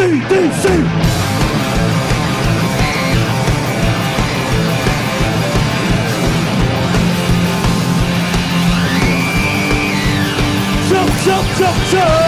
AC, DC. Jump, jump, jump!